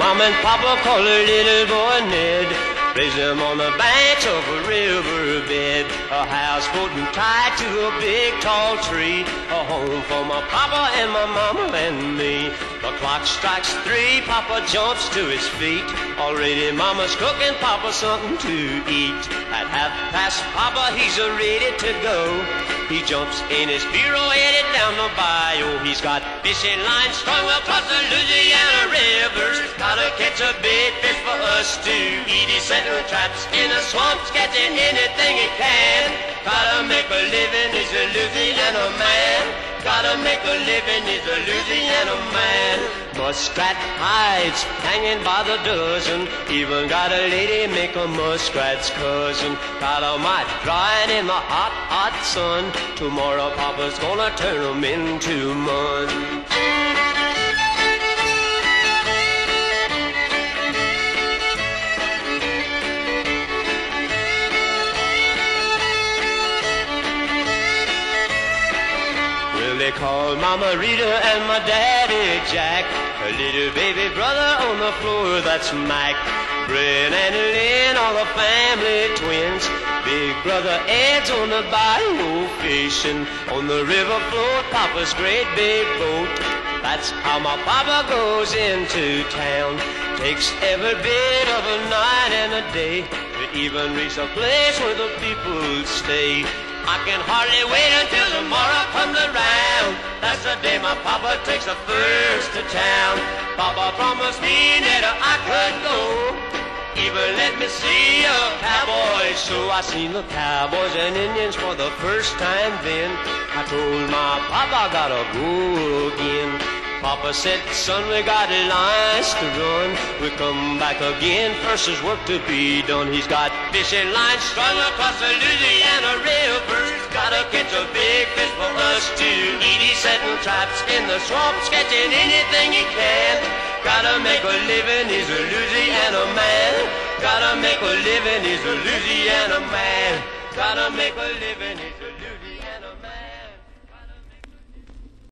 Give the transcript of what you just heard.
Mom and Papa call a little boy Ned. Raise him on the banks of a riverbed. A house floating tied to a big tall tree. A home for my Papa and my Mama and me. The clock strikes 3, Papa jumps to his feet. Already Mama's cooking Papa something to eat. At 1:30, Papa, he's ready to go. He jumps in his burro headed down the bayou. He's got fishing lines strung across the Louisiana rivers. Gotta catch a big fish for us to eat. He's setting traps in the swamps, catching anything he can. Gotta make a living, he's a Louisiana man. Gotta make a living, he's a Louisiana man. Muskrat hides hanging by the dozen. Even got a lady make a muskrat's cousin. Got a mite drying in the hot, hot sun. Tomorrow Papa's gonna turn 'em into mun. They called Mama Rita and my Daddy Jack. A little baby brother on the floor, that's Mac. Bryn and Lynn are the family twins. Big brother Ed's on the bayou fishing. On the river float, Papa's great big boat. That's how my Papa goes into town. Takes every bit of a night and a day to even reach a place where the people stay. I can hardly wait until tomorrow comes around. That's the day my Papa takes the first to town. Papa promised me that I could go. Even let me see a cowboy show. I seen the cowboys and Indians for the first time then. I told my Papa, gotta go again. Papa said, son, we got lines to run. We come back again, first there's work to be done. He's got fishing lines strung across the Louisiana rivers. Gotta catch a big fish for us to eat. He's setting traps in the swamps, catching anything he can. Gotta make a living, he's a Louisiana man. Gotta make a living, he's a Louisiana man. Gotta make a living, he's a Louisiana man.